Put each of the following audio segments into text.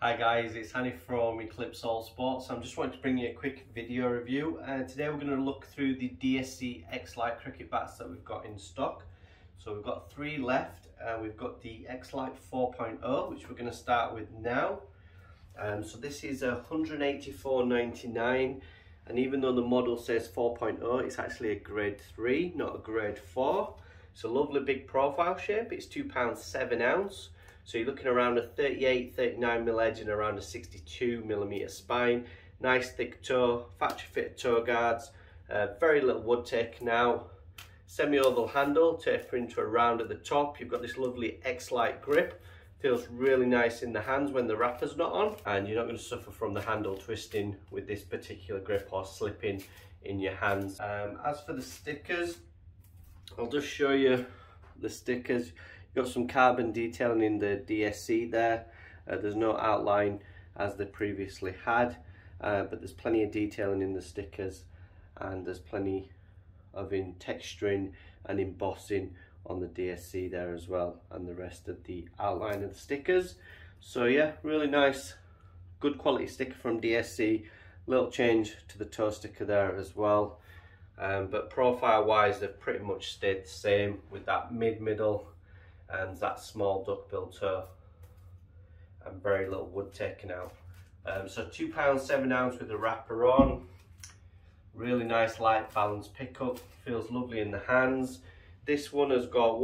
Hi guys, it's Hanif from Eclipse All Sports. I'm just wanting to bring you a quick video review. Today we're going to look through the DSC Xlite cricket bats that we've got in stock. So we've got three left. We've got the Xlite 4.0, which we're going to start with now. So this is $184.99, and even though the model says 4.0, it's actually a grade 3, not a grade 4. It's a lovely big profile shape. It's £2.7 ounce. So you're looking around a 38, 39mm edge and around a 62mm spine. Nice thick toe, factory fit toe guards, very little wood taken out. Semi-oval handle, tapering to a round at the top. You've got this lovely Xlite grip. Feels really nice in the hands when the wrapper's not on. And you're not going to suffer from the handle twisting with this particular grip or slipping in your hands. As for the stickers, I'll just show you the stickers. Got some carbon detailing in the DSC there. There's no outline as they previously had, but there's plenty of detailing in the stickers, and there's plenty of in texturing and embossing on the DSC there as well, and the rest of the outline of the stickers. So yeah, really nice, good quality sticker from DSC. Little change to the toe sticker there as well, but profile wise they've pretty much stayed the same, with that middle and that small duckbill toe, and very little wood taken out. So £2.7 ounce with the wrapper on. Really nice light balance pickup, feels lovely in the hands. This one has got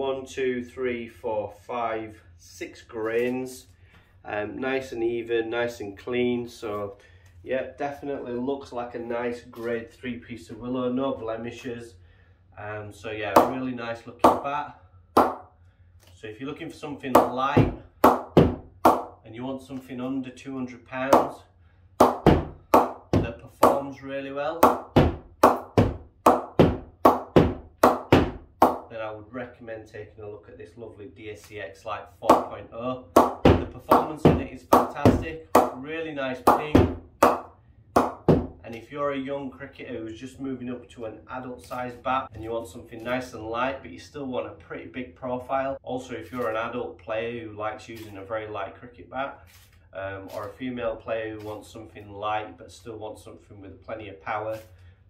6 grains, nice and even, nice and clean. So yeah, definitely looks like a nice grade 3 piece of willow, no blemishes. So yeah, really nice looking bat. So if you're looking for something light and you want something under £200 that performs really well, then I would recommend taking a look at this lovely DSC Xlite 4.0. The performance in it is fantastic, really nice ping. And if you're a young cricketer who's just moving up to an adult sized bat and you want something nice and light, but you still want a pretty big profile. Also, if you're an adult player who likes using a very light cricket bat, or a female player who wants something light but still wants something with plenty of power,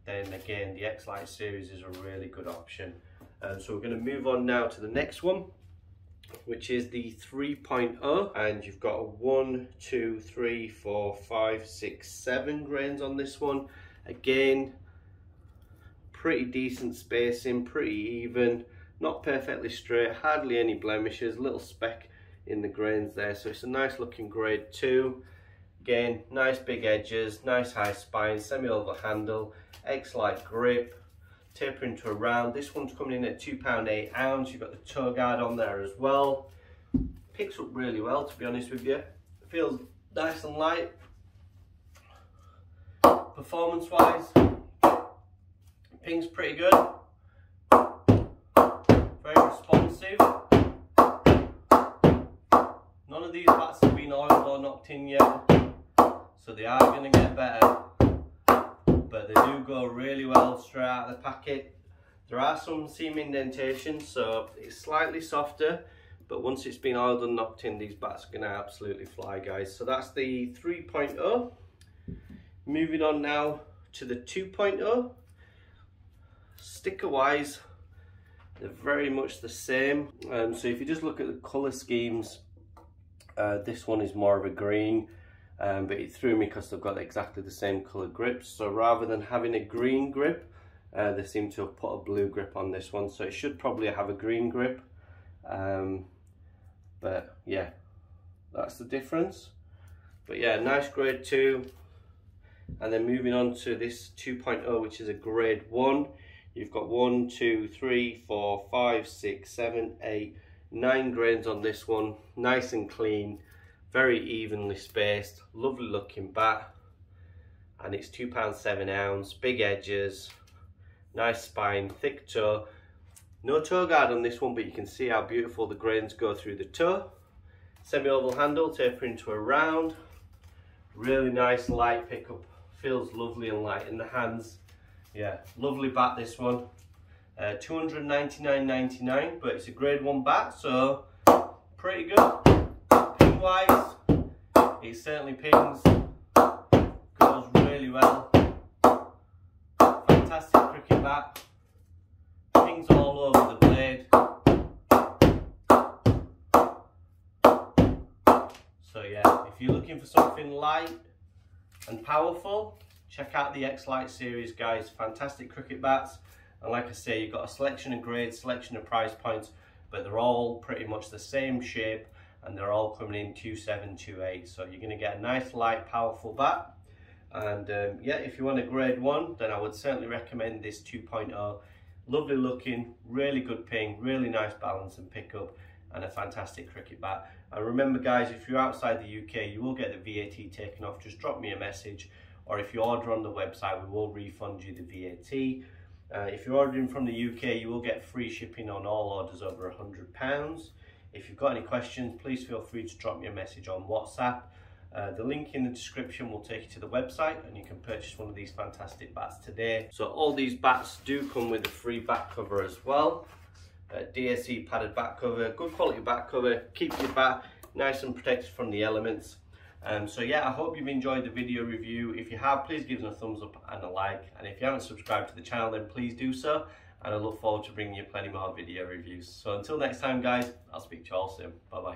then again, the Xlite series is a really good option. So we're going to move on now to the next one, which is the 3.0, and you've got a 7 grains on this one. Again, pretty decent spacing, pretty even, not perfectly straight, hardly any blemishes, little speck in the grains there. So it's a nice looking grade 2. Again, nice big edges, nice high spine, semi-oval handle, Xlite grip, tapering to a round. This one's coming in at £2.8 ounce. You've got the toe guard on there as well. Picks up really well, to be honest with you. It feels nice and light. Performance wise, ping's pretty good. Very responsive. None of these bats have been oiled or knocked in yet, so they are going to get better. But they do go really well straight out of the packet. There are some seam indentations, so it's slightly softer, but once it's been oiled and knocked in, these bats are going to absolutely fly, guys. So that's the 3.0. Moving on now to the 2.0. sticker wise they're very much the same. So if you just look at the color schemes, this one is more of a green. But it threw me because they've got exactly the same colour grips. So rather than having a green grip, they seem to have put a blue grip on this one. So it should probably have a green grip. But yeah, that's the difference. But yeah, nice grade 2. And then moving on to this 2.0, which is a grade 1. You've got 9 grains on this one. Nice and clean. Very evenly spaced, lovely looking bat, and it's £2.7 ounce, big edges, nice spine, thick toe. No toe guard on this one, but you can see how beautiful the grains go through the toe. Semi-oval handle, tapering to a round. Really nice light pickup, feels lovely and light in the hands. Yeah, lovely bat this one. £299.99, but it's a grade 1 bat, so pretty good. Wise, He certainly pings, goes really well. Fantastic cricket bat, pings all over the blade. So yeah, if you're looking for something light and powerful, check out the Xlite series, guys. Fantastic cricket bats, and like I say, you've got a selection of grades, selection of price points, but they're all pretty much the same shape. And they're all coming in 2.7, 2.8. So you're going to get a nice, light, powerful bat. And yeah, if you want a grade 1, then I would certainly recommend this 2.0. Lovely looking, really good ping, really nice balance and pickup, and a fantastic cricket bat. And remember, guys, if you're outside the UK, you will get the VAT taken off. Just drop me a message, or if you order on the website, we will refund you the VAT. If you're ordering from the UK, you will get free shipping on all orders over £100. If you've got any questions, please feel free to drop me a message on WhatsApp. The link in the description will take you to the website, and you can purchase one of these fantastic bats today. So all these bats do come with a free bat cover as well. DSC padded bat cover, good quality bat cover, keeps your bat nice and protected from the elements. So yeah, I hope you've enjoyed the video review. If you have, please give us a thumbs up and a like. And if you haven't subscribed to the channel, then please do so. And I look forward to bringing you plenty more video reviews. So until next time, guys, I'll speak to you all soon. Bye-bye.